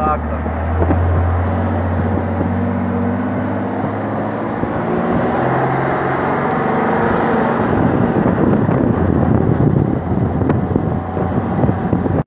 Zagreb.